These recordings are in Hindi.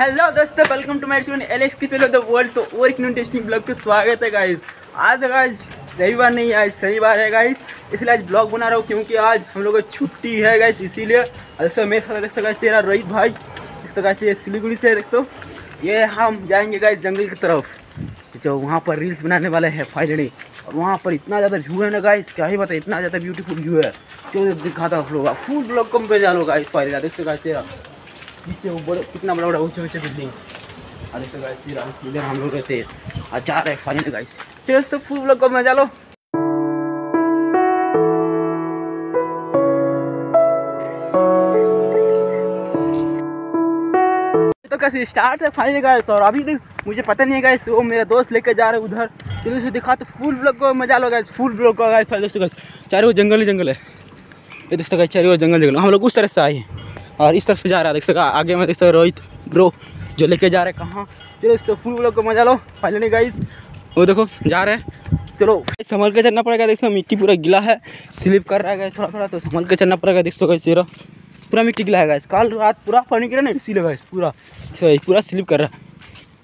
हेलो दोस्तों, welcome to my channel Alex की फेलो द वर्ल्ड। तो और एक न्यू टेस्टिंग ब्लॉग पे स्वागत है गाइस। आज रविवार नहीं, आज शनिवार है गाइस, इसलिए आज ब्लॉग बना रहा हूँ क्योंकि आज हम लोग को छुट्टी है गाइस। इसीलिए दोस्तों मेरे साथ दोस्तों गाइस तेरा रोहित भाई दोस्तों गाइस ये सिलीगुड़ी से दोस्तों ये हम जाएंगे गाइस जंगल की तरफ, जो वहाँ पर रील्स बनाने वाले हैं फाइनली। और वहाँ पर इतना ज़्यादा व्यू है ना गाइस, क्या ही बताए, इतना ज़्यादा ब्यूटीफुल व्यू है जो दिखाता आप लोग फुल ब्लॉग कम पे जाओ गाइस। फाइनली दोस्तों गाइस तेरा नीचे वो बड़ा कितना बड़ा बड़ा ऊंचे ऊंचे बिल्डिंग, और दोस्तों गाइस इधर हम लोग रहते हैं और जा रहे हैं फाइनली गाइस। चलो दोस्तों फुल व्लॉग को मजा लो। तो कैसे स्टार्ट है फाइनली गाइस, और अभी मुझे पता नहीं है गाइस वो मेरा दोस्त लेकर जा रहे उधर। चलो दोस्तों दिखा तो फुल व्लॉग को मजा लो गाइस, फुल व्लॉग को गाइस। दोस्तों गाइस चारों ओर जंगल ही जंगल है, ये दोस्तों गाइस चारों ओर जंगल जंगल। हम लोग उस तरह से आए हैं और इस तरफ से जा रहा है, देख सका आगे में देख सकते रोहित ब्रो जो लेके जा रहे कहाँ। चलो इसको फुल व्लॉग को मजा लो। फाइनली गाइस वो देखो जा रहे हैं, चलो संभल के चलना पड़ेगा। देखो मिट्टी पूरा गिला है, स्लिप कर रहा है थोड़ा थोड़ा, तो संभल के चलना पड़ेगा। देख सो सीरा पूरा मिट्टी गिला है गाइस, काल रात पूरा पानी गिरा ना, इसीलिए गाइस पूरा स्लिप कर रहा है।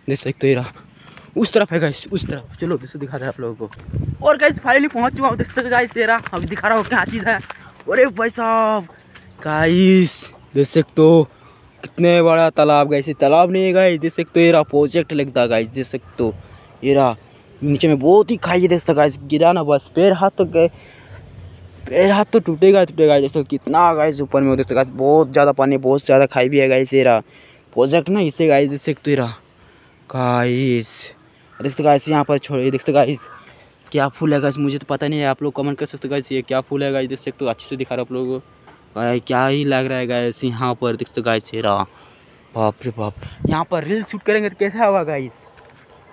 देख सकते तो उस तरफ है गाइस, उस तरफ। चलो दोस्तों दिखा रहे आप लोगों को, और गाइस फाइनली पहुँच चुका हूँ। देख सकते गाइस तेरा अभी दिखा रहा हूँ क्या चीज़ है। अरे भाई साहब गाइस देख सकते तो कितने बड़ा तालाब गाइस, तालाब नहीं है गाइस। देख सकते तो ये रहा प्रोजेक्ट लगता गाइस, देख सकते तो ये रहा नीचे में बहुत ही खाई है। देख सकते गाइस गिरा ना बस पैर हाथ तो गए, पैर हाथ तो टूटेगा टूटेगा। देख सकते कितना गाइस ऊपर में, देख सकते गाइस बहुत ज़्यादा पानी, बहुत ज़्यादा खाई भी है गाइस। ये रहा प्रोजेक्ट ना इसे गाइस, देख सकते तो गाइस। देख सकते गाइस यहाँ पर छोड़िए, देख सकते गाइस क्या फूल है गाइस, मुझे तो पता नहीं है, आप लोग कमेंट कर सकते गाइस ये क्या फूल है गाइस। देख सकते तो अच्छे से दिखा रहा आप लोगों को, क्या ही लग रहा है गाइस यहाँ पर। देख सकते गाइस ये रहा, बाप रे बाप, यहाँ पर रील शूट करेंगे तो कैसा होगा गाइस।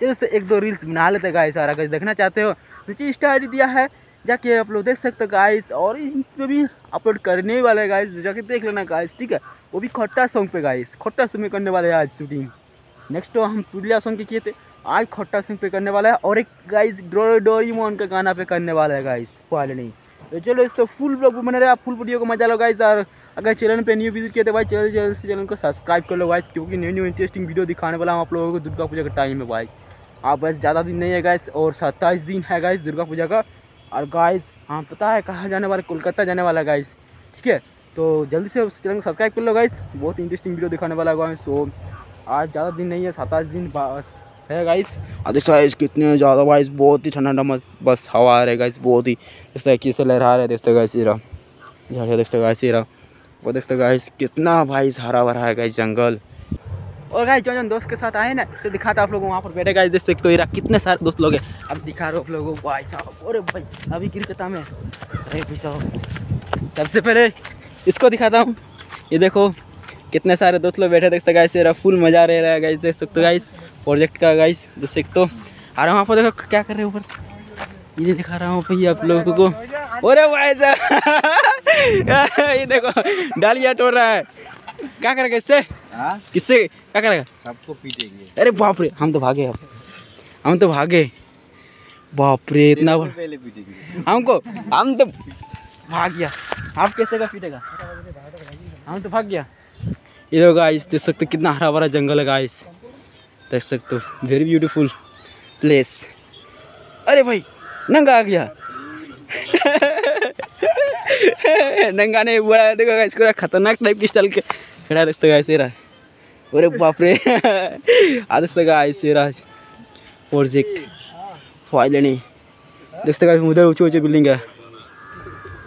चलो दोस्तों एक दो रील्स बना लेते हैं गाइस, अगर देखना चाहते हो नीचे इंस्टा आईडी दिया है, जाके आप लोग देख सकते हो गाइस। और इस पर भी अपलोड करने वाले हैं गाइस, जाके देख लेना गाइस, ठीक है। वो भी खट्टा सॉन्ग पे गाइस, खट्टा सॉन्ग में करने वाले हैं आज शूटिंग। नेक्स्ट हम पुलिया सॉन्ग के किए थे, आज खट्टा सॉन्ग पे करने वाला है। और एक गाइस डोरेमोन का गाना पे करने वाला है गाइस फाइनली। तो चलो इसको फुल ब्लॉग बना रहे, आप फुल वीडियो को मजा लो गाइस। और अगर चैनल पे न्यू विजिट किए तो भाई चैनल जल्द से चैनल को सब्सक्राइब कर लो गाइस, क्योंकि न्यू न्यू इंटरेस्टिंग वीडियो दिखाने वाला हूँ आप लोगों को। दुर्गा पूजा का टाइम है गाइस, आप बस ज़्यादा दिन नहीं है गाइस, और 27 दिन है गाइस दुर्गा पूजा का। और गाइस हाँ पता है कहाँ जाने वाला, कोलकाता जाने वाला गाइस, ठीक है। तो जल्दी से चैनल को सब्सक्राइब कर लो गाइस, बहुत इंटरेस्टिंग वीडियो दिखाने वाला गाइस। सो आज ज़्यादा दिन नहीं है, 27 दिन बस है गाइस। और दोस्तों गाइस कितने ज़्यादा गाइस बहुत ही ठंडा मस्त बस हवा आ रहा है गाइस, बहुत ही दोस्तों कैसे लहरा रहा है। दोस्तों गाइस ये रहा, दोस्तों गाइस ये रहा, और दोस्तों गाइस कितना भाई हरा भरा है गाइस जंगल। और गाइस जो दोस्त के साथ आए ना तो दिखाता आप लोगों को, वहाँ पर बैठे गाइस देख सकते हो ये रहा कितने सारे दोस्त लोग हैं। अब दिखा रहे हो आप लोगों को भाई साहब, अरे भाई अभी गिरता मैं, अरे भाई साहब सबसे पहले इसको दिखाता हूँ। ये देखो कितने सारे दोस्त लोग बैठे, देख सकते गाइस ये रहा फुल मजा रह रहा है गाइस। देख सकते गाइस प्रोजेक्ट का गाइस, देख सकते हो। अरे वहाँ पर देखो क्या कर रहे हो ऊपर, ये दिखा रहा हूँ भाई आप लोगों को। अरे भाई साहब ये देखो डालिया तोड़ रहा है, क्या करेगा इससे, किससे क्या करेगा, सबको पीटेंगे। अरे बाप रे हम तो भागे, अब हम तो भागे, बाप रे इतना पहले पीटेंगे हमको, हम तो भाग गया। आप कैसे का पीटेगा, हम तो भाग गया। ये देखो गाइस देख सकते कितना हरा भरा जंगल है गाइस, देख सकते हो वेरी ब्यूटीफुल प्लेस। अरे भाई नंगा आ गया नंगा नहीं बुरा, देखो गाइस पूरा खतरनाक टाइप की स्टाइल के खड़ा। दोस्तों गाइस ये रहा, अरे बाप रे दोस्तों गाइस ये रहा प्रोजेक्ट फाइनली। दोस्तों गाइस उधर ऊंचे ऊंचे बिल्डिंग है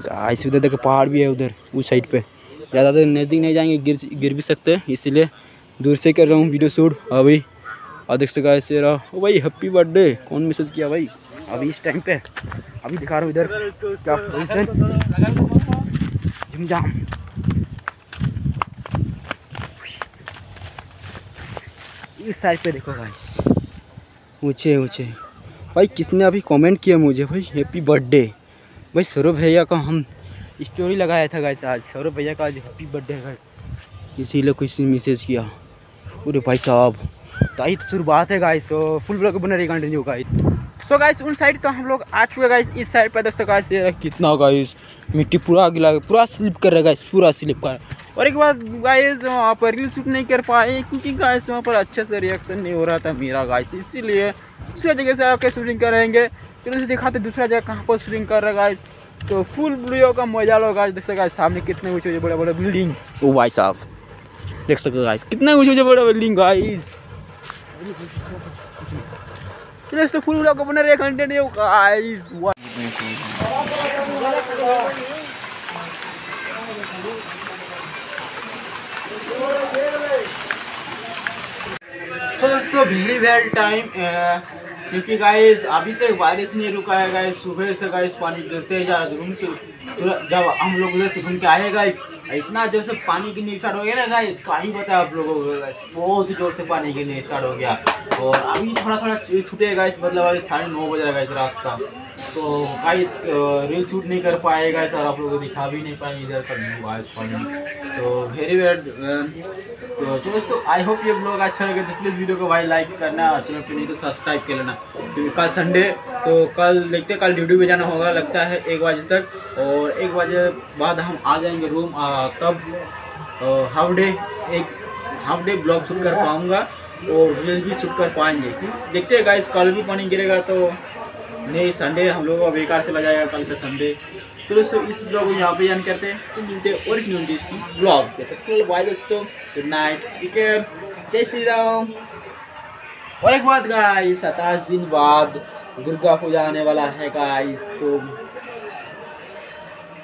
गाइस, उधर देखो पहाड़ भी है उधर उस साइड पे। ज़्यादा देर नज़दीक नहीं जाएंगे, गिर भी सकते हैं, इसीलिए दूर से कर रहा हूँ वीडियो शूट अभी। और देख सकते ऐसे रहा, ओ भाई हैप्पी बर्थडे कौन मैसेज किया भाई अभी इस टाइम पे, अभी दिखा रहा हूँ इधर क्या झमझाम। इस साइड पे देखो भाई ऊँचे ऊँचे, भाई किसने अभी कमेंट किया मुझे भाई हैप्पी बर्थडे, भाई सौरभ भैया का हम स्टोरी लगाया था गाइस आज, सौरभ भैया का आज हैप्पी बर्थडे है गाइस, इसीलिए किसी ने मैसेज किया। अरे भाई साहब टाइट शुरुआत है गाइस, तो फुल ब्लॉग बना रही कंटिन्यू गाइस। सो गाइस उन साइड तो हम लोग आ चुके हैं गाइस, इस साइड पर दोस्तों गाइस कितना गाइस मिट्टी पूरा गिला, पूरा स्लिप कर रहा है गाइस, पूरा स्लिप कर। और एक बात गाइस, वहाँ पर रील शूट नहीं कर पाए क्योंकि गाइस वहाँ पर अच्छे से रिएक्शन नहीं हो रहा था मेरा गाइस, इसीलिए दूसरी जगह से आके शूटिंग करेंगे। चलो उसे दिखाते दूसरा जगह कहाँ पर शूटिंग कर रहा गाइस, तो फुल वीडियो का मजा लो गाइस। देख सकते गाइस सामने कितने ऊंचे बड़े बड़े बिल्डिंग, ओ भाई साहब देख सकते गाइस कितने ऊंचे बड़े बिल्डिंग गाइस। चलो इसको फुल वीडियो का बने रहे continue guys. So very well time, क्योंकि गाइस अभी तक बारिश नहीं रुका है गाइस। सुबह से गाइस पानी गिरते जा रहा है जब हम लोग उधर से घूम के आए गाइस, इतना जोर से पानी गिरने स्टार्ट हो गया ना गाइस, क्या ही बताया आप लोगों को गाइस, बहुत जोर से पानी गिरने स्टार्ट हो गया। और अभी थोड़ा थोड़ा छूटे गाइस, मतलब अभी 9:30 बजे गाइस रात का। तो गाइस रील शूट नहीं कर पाए गाइस और आप लोगों को दिखा भी नहीं पाए इधर का व्यू गाइस पानी, तो वेरी वेल। तो चलो दोस्तों आई होप ये ब्लॉग अच्छा लगे, तो प्लीज़ वीडियो को भाई लाइक करना, चलो फिर नहीं तो सब्सक्राइब कर लेना। क्योंकि कल संडे, तो कल देखते कल ड्यूटी पे जाना होगा लगता है 1 बजे तक, और 1 बजे बाद हम आ जाएंगे रूम। तब हाफ डे ब्लॉग शूट कर पाऊँगा और रील भी शूट कर पाएंगे। देखते हैं गाइस कल भी पानी गिरेगा तो नहीं, संडे हम लोगों का बेकार चला जाएगा कल का संडे। तो इस ब्लॉग को यहाँ पे जान करते हैं, तो मिलते हैं और न्यूज की ब्लॉग पे। तो बाय दोस्तों, गुड नाइट, टेक केयर, जय श्री राम। और एक बात गाइस, 27 दिन बाद दुर्गा पूजा आने वाला है गाइस, तो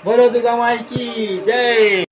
बोलो दुर्गा माई की जय।